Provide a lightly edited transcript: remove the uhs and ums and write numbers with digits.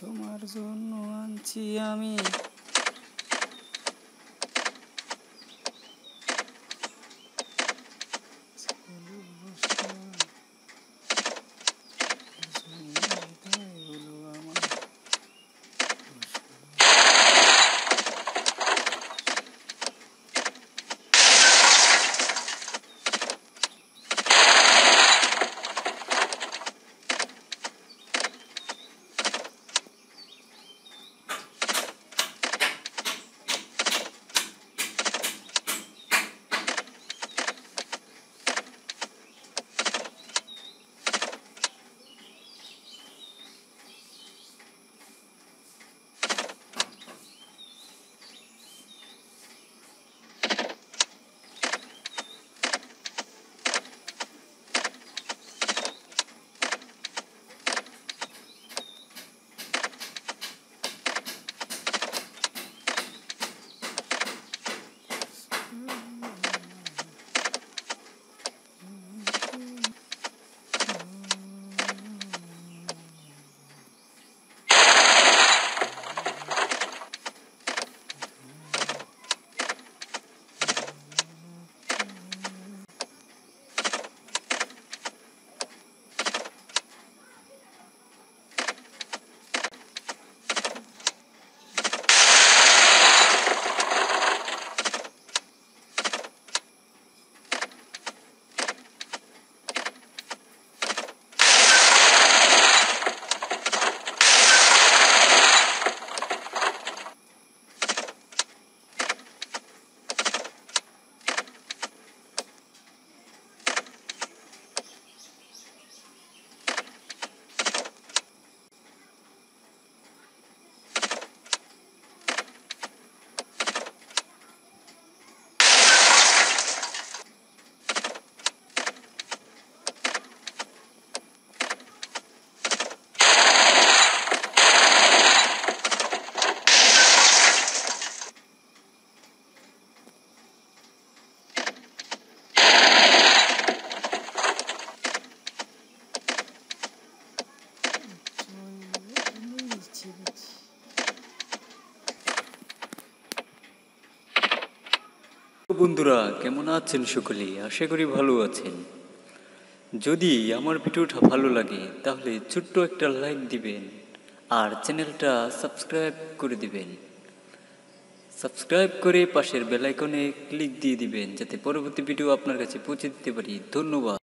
তোমার জন্য আনছি আমি বন্ধুরা, কেমন আছেন সকলে? আশা করি ভালো আছেন। যদি আমার ভিডিওটা ভালো লাগে তাহলে ছোট্ট একটা লাইক দিবেন আর চ্যানেলটা সাবস্ক্রাইব করে দিবেন। সাবস্ক্রাইব করে পাশের বেল আইকনে ক্লিক দিয়ে দিবেন যাতে পরবর্তী ভিডিও আপনার কাছে পৌঁছে দিতে পারি। ধন্যবাদ।